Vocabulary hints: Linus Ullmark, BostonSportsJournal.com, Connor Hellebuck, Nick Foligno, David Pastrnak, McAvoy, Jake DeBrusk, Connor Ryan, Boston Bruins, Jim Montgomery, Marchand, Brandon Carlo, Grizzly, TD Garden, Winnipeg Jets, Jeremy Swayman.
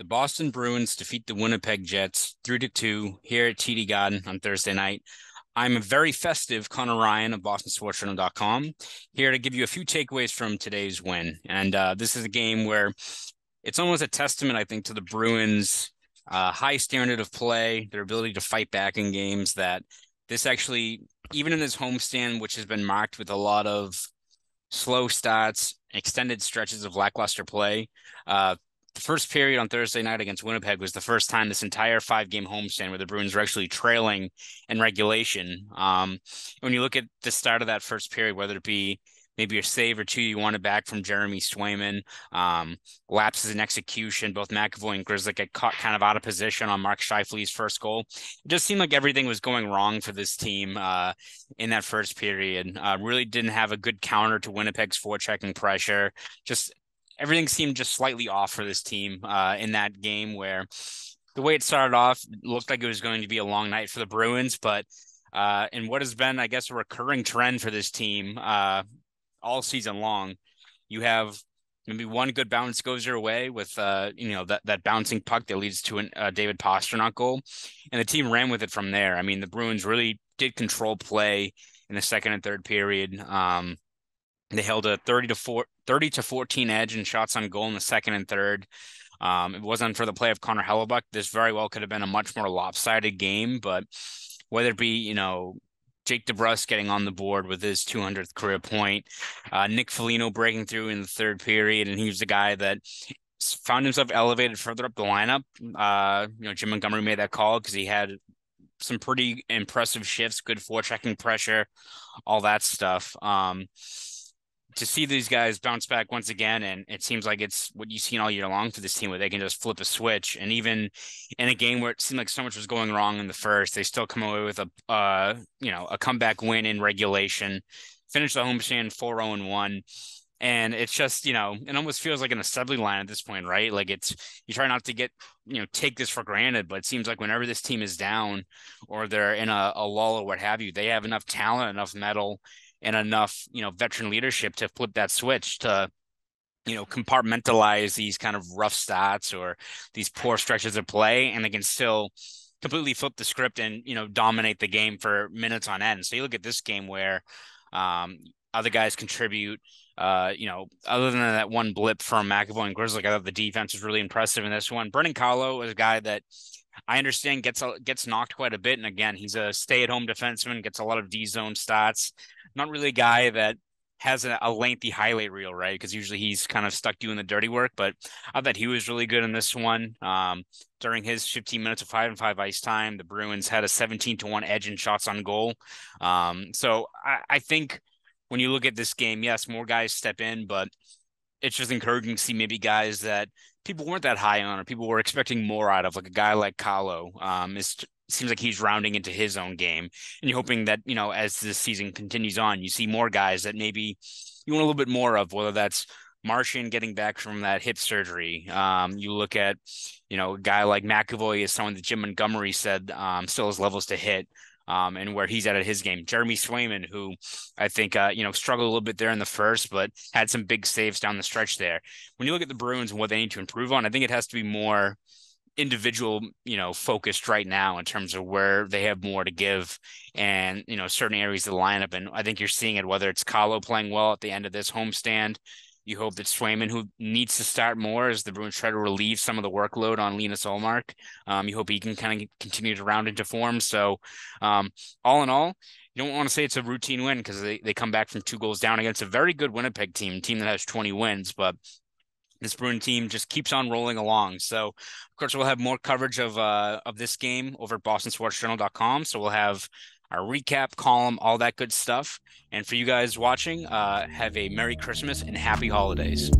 The Boston Bruins defeat the Winnipeg Jets 3-2 here at TD Garden on Thursday night. I'm a very festive Connor Ryan of BostonSportsJournal.com here to give you a few takeaways from today's win. And this is a game where it's almost a testament, I think, to the Bruins' high standard of play, their ability to fight back in games, that this actually, even in this homestand, which has been marked with a lot of slow starts, extended stretches of lackluster play, the first period on Thursday night against Winnipeg was the first time this entire five-game homestand where the Bruins were actually trailing in regulation. When you look at the start of that first period, whether it be maybe a save or two you wanted back from Jeremy Swayman, lapses in execution, both McAvoy and Grizzly got caught kind of out of position on Mark Scheifele's first goal. It just seemed like everything was going wrong for this team in that first period. Really didn't have a good counter to Winnipeg's forechecking pressure. Just everything seemed just slightly off for this team in that game, where the way it started off, it looked like it was going to be a long night for the Bruins, but in what has been, I guess, a recurring trend for this team all season long, you have maybe one good bounce goes your way with, that bouncing puck that leads to a David Pastrnak goal, and the team ran with it from there. I mean, the Bruins really did control play in the second and third period. They held a 30 to 14 edge in shots on goal in the second and third. It wasn't for the play of Connor Hellebuck, this very well could have been a much more lopsided game. But whether it be, Jake DeBrusk getting on the board with his 200th career point, Nick Foligno breaking through in the third period, and he was the guy that found himself elevated further up the lineup. Jim Montgomery made that call because he had some pretty impressive shifts, good forechecking pressure, all that stuff. To see these guys bounce back once again, and it seems like it's what you've seen all year long for this team, where they can just flip a switch. And even in a game where it seemed like so much was going wrong in the first, they still come away with a comeback win in regulation, finish the homestand 4-0-1. And it's just, it almost feels like an assembly line at this point, right? Like you try not to get, take this for granted, but it seems like whenever this team is down or they're in a lull or what have you, they have enough talent, enough metal, and enough, veteran leadership to flip that switch to, compartmentalize these kind of rough starts or these poor stretches of play, and they can still completely flip the script and, dominate the game for minutes on end. So you look at this game where other guys contribute, other than that one blip from McAvoy and Grizzly, I thought the defense was really impressive in this one. Brandon Carlo is a guy that I understand gets knocked quite a bit. And again, he's a stay-at-home defenseman, gets a lot of D-zone stats. Not really a guy that has a lengthy highlight reel, right? Because usually he's kind of stuck doing the dirty work, but I thought he was really good in this one. During his 15 minutes of 5-on-5 ice time, the Bruins had a 17-1 edge in shots on goal. So I think when you look at this game, yes, more guys step in, but it's just encouraging to see maybe guys that people weren't that high on or people were expecting more out of, like a guy like Kahlo. Seems like he's rounding into his own game, and you're hoping that, as this season continues on, you see more guys that maybe you want a little bit more of, whether that's Marchand getting back from that hip surgery. You look at, a guy like McAvoy is someone that Jim Montgomery said still has levels to hit, and where he's at his game. Jeremy Swayman, who I think, struggled a little bit there in the first, but had some big saves down the stretch there. When you look at the Bruins and what they need to improve on, I think it has to be more individual, focused right now in terms of where they have more to give and, certain areas of the lineup. And I think you're seeing it, whether it's Kahlo playing well at the end of this homestand. You hope that Swayman, who needs to start more as the Bruins try to relieve some of the workload on Linus Ullmark, you hope he can kind of continue to round into form. So all in all, you don't want to say it's a routine win because they come back from 2 goals down against a very good Winnipeg team that has 20 wins, but this Bruin team just keeps on rolling along. So, of course, we'll have more coverage of this game over at BostonSportsJournal.com. So we'll have our recap column, all that good stuff. And for you guys watching, have a Merry Christmas and Happy Holidays.